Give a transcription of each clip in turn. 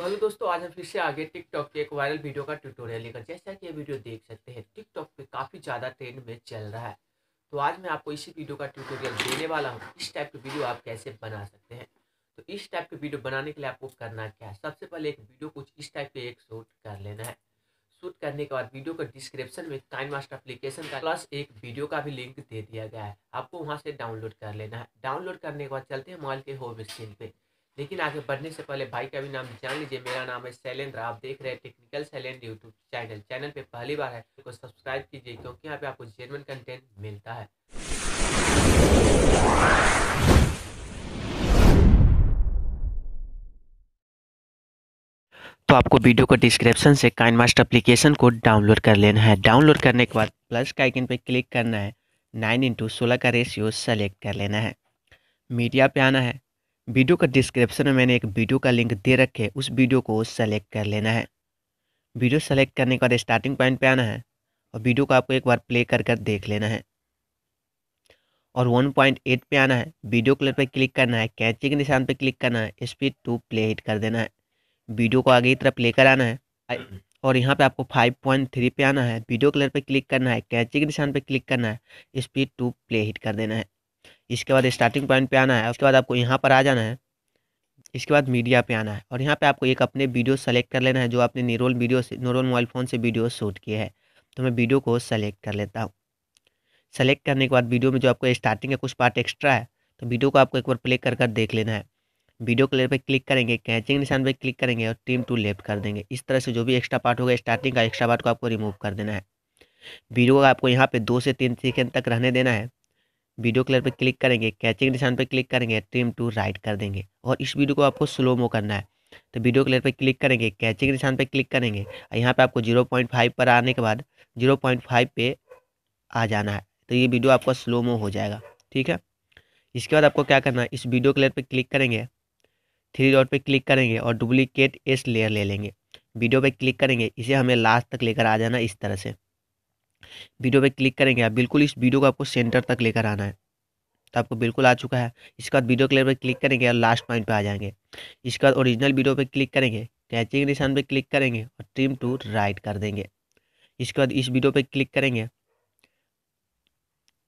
तो हेलो दोस्तों, आज हम फिर से आगे टिकटॉक के एक वायरल वीडियो का ट्यूटोरियल लेकर। जैसा कि ये वीडियो देख सकते हैं, टिकटॉक पे काफ़ी ज़्यादा ट्रेंड में चल रहा है। तो आज मैं आपको इसी वीडियो का ट्यूटोरियल देने वाला हूँ। इस टाइप की वीडियो आप कैसे बना सकते हैं। तो इस टाइप की वीडियो बनाने के लिए आपको करना क्या है, सबसे पहले एक वीडियो कुछ इस टाइप के एक शूट कर लेना है। शूट करने के बाद वीडियो का डिस्क्रिप्शन में काइनमास्टर एप्लीकेशन का प्लस एक वीडियो का भी लिंक दे दिया गया है, आपको वहां से डाउनलोड कर लेना है। डाउनलोड करने के बाद चलते हैं मोबाइल के होम स्क्रीन पे। लेकिन आगे बढ़ने से पहले भाई का भी नाम जान लीजिए। मेरा नाम है शैलेंद्र, आप देख रहे हैं टेक्निकल शैलेंद्र यूट्यूब चैनल पे पहली बार है तो सब्सक्राइब कीजिए, क्योंकि यहाँ पे आपको जेन्युइन कंटेंट मिलता है। तो आपको वीडियो को डिस्क्रिप्शन से काइनमास्टर एप्लीकेशन को डाउनलोड कर लेना है। डाउनलोड करने के बाद प्लस का आइकन पर क्लिक करना है, 9:16 का रेशियो सेलेक्ट कर लेना है। मीडिया पे आना है, वीडियो का डिस्क्रिप्शन में मैंने एक वीडियो का लिंक दे रखे है, उस वीडियो को सेलेक्ट कर लेना है। वीडियो सेलेक्ट करने के बाद स्टार्टिंग पॉइंट पे आना है और वीडियो को आपको एक बार प्ले कर कर देख लेना है। और 1.8 पे आना है, वीडियो क्लिप पर क्लिक करना है, कैंची के निशान पर क्लिक करना है, स्पीड 2 प्ले हिट कर देना है। वीडियो को आगे की तरफ लेकर आना है और यहाँ पे आपको 5.3 पे आना है, वीडियो कलर पे क्लिक करना है, कैंची के निशान पे क्लिक करना है, स्पीड 2 प्ले हिट कर देना है। इसके बाद स्टार्टिंग पॉइंट पे आना है, उसके बाद आपको यहाँ पर आ जाना है, इसके बाद मीडिया पे आना है और यहाँ पे आपको एक अपने वीडियो सेलेक्ट कर लेना है जो आपने नॉर्मल मोबाइल फ़ोन से वीडियो शूट किए है। तो मैं वीडियो को सेलेक्ट कर लेता हूँ। सेलेक्ट करने के बाद वीडियो में जो आपको स्टार्टिंग का कुछ पार्ट एक्स्ट्रा है तो वीडियो को आपको एक बार प्ले कर कर देख लेना है। वीडियो कलर पे क्लिक करेंगे, कैचिंग निशान पे क्लिक करेंगे और ट्रिम टू लेफ्ट कर देंगे। इस तरह से जो भी एक्स्ट्रा पार्ट होगा स्टार्टिंग का, एक्स्ट्रा पार्ट को आपको रिमूव कर देना है। वीडियो को आपको यहाँ पे 2 से 3 सेकेंड तक रहने देना है। वीडियो कलर पे क्लिक करेंगे, कैचिंग निशान पे क्लिक करेंगे, ट्रिम टू राइट कर देंगे और इस वीडियो को आपको स्लो मो करना है। तो वीडियो कलर पर क्लिक करेंगे, कैचिंग निशान पर क्लिक करेंगे और यहाँ पर आपको 0.5 पर आने के बाद 0.5 पे आ जाना है। तो ये वीडियो आपका स्लो मो हो जाएगा, ठीक है। इसके बाद आपको क्या करना है, इस वीडियो कलर पर क्लिक करेंगे, 3 डॉट पे क्लिक करेंगे और डुप्लीकेट एस लेयर ले लेंगे। वीडियो पे क्लिक करेंगे, इसे हमें लास्ट तक लेकर आ जाना है। इस तरह से वीडियो पे क्लिक करेंगे, आप बिल्कुल इस वीडियो को आपको सेंटर तक लेकर आना है। तो आपको बिल्कुल आ चुका है। इसके बाद वीडियो क्लियर पे क्लिक करेंगे और लास्ट पॉइंट पे आ जाएंगे। इसके बाद ओरिजिनल वीडियो पे क्लिक करेंगे, कैचिंग निशान पे क्लिक करेंगे और ट्रिम टू राइट कर देंगे। इसके बाद इस वीडियो पे क्लिक करेंगे,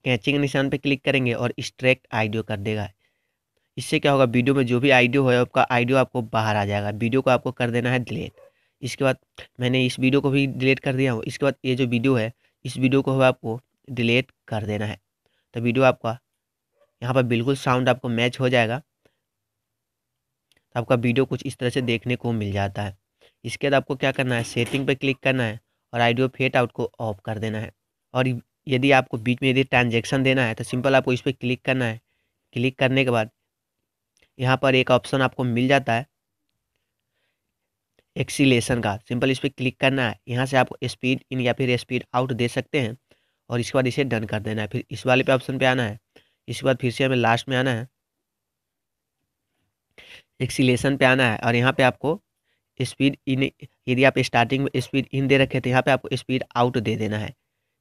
कैचिंग निशान पे क्लिक करेंगे और स्ट्रैक्ट आइडियो कर देगा। इससे क्या होगा, वीडियो में जो भी आइडियो है आपका आइडियो आपको बाहर आ जाएगा। वीडियो को आपको कर देना है डिलीट। इसके बाद मैंने इस वीडियो को भी डिलीट कर दिया हूँ। इसके बाद ये जो वीडियो है इस वीडियो को आपको डिलीट कर देना है। तो वीडियो आपका यहाँ पर बिल्कुल साउंड आपको मैच हो जाएगा। तो आपका वीडियो कुछ इस तरह से देखने को मिल जाता है। इसके बाद आपको क्या करना है, सेटिंग पर क्लिक करना है और आइडियो फेड आउट को ऑफ कर देना है। और यदि आपको बीच में यदि ट्रांजेक्शन देना है तो सिंपल आपको इस पर क्लिक करना है। क्लिक करने के बाद यहाँ पर एक ऑप्शन आपको मिल जाता है एक्सीलेशन का, सिंपल इस पर क्लिक करना है। यहाँ से आप स्पीड इन या फिर स्पीड आउट दे सकते हैं और इसके बाद इसे डन कर देना है। फिर इस वाले पे ऑप्शन पे आना है, इसके बाद फिर से हमें लास्ट में आना है, एक्सीलेशन पे आना है और यहाँ पे आपको स्पीड इन, यदि आप स्टार्टिंग में स्पीड इन दे रखे तो यहाँ पर आपको स्पीड आउट दे देना है,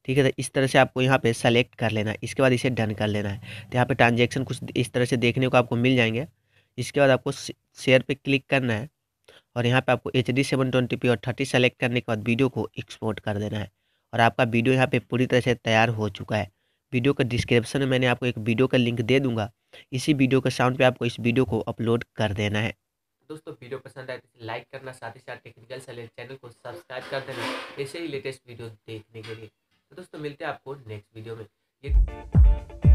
ठीक है। तो इस तरह से आपको यहाँ पे सेलेक्ट कर लेना है। इसके बाद इसे डन कर लेना है। तो यहाँ पे ट्रांजेक्शन कुछ इस तरह से देखने को आपको मिल जाएंगे। इसके बाद आपको शेयर पे क्लिक करना है और यहाँ पे आपको HD 720p और 30 सेलेक्ट करने के बाद वीडियो को एक्सपोर्ट कर देना है और आपका वीडियो यहाँ पे पूरी तरह से तैयार हो चुका है। वीडियो का डिस्क्रिप्शन में मैंने आपको एक वीडियो का लिंक दे दूंगा। इसी वीडियो के साउंड पे आपको इस वीडियो को अपलोड कर देना है। दोस्तों वीडियो पसंद आए तो लाइक करना, साथ ही साथ टेक्निकल शैलेंद्र चैनल को सब्सक्राइब कर देना ऐसे ही लेटेस्ट वीडियो देखने के लिए। तो दोस्तों मिलते हैं आपको नेक्स्ट वीडियो में।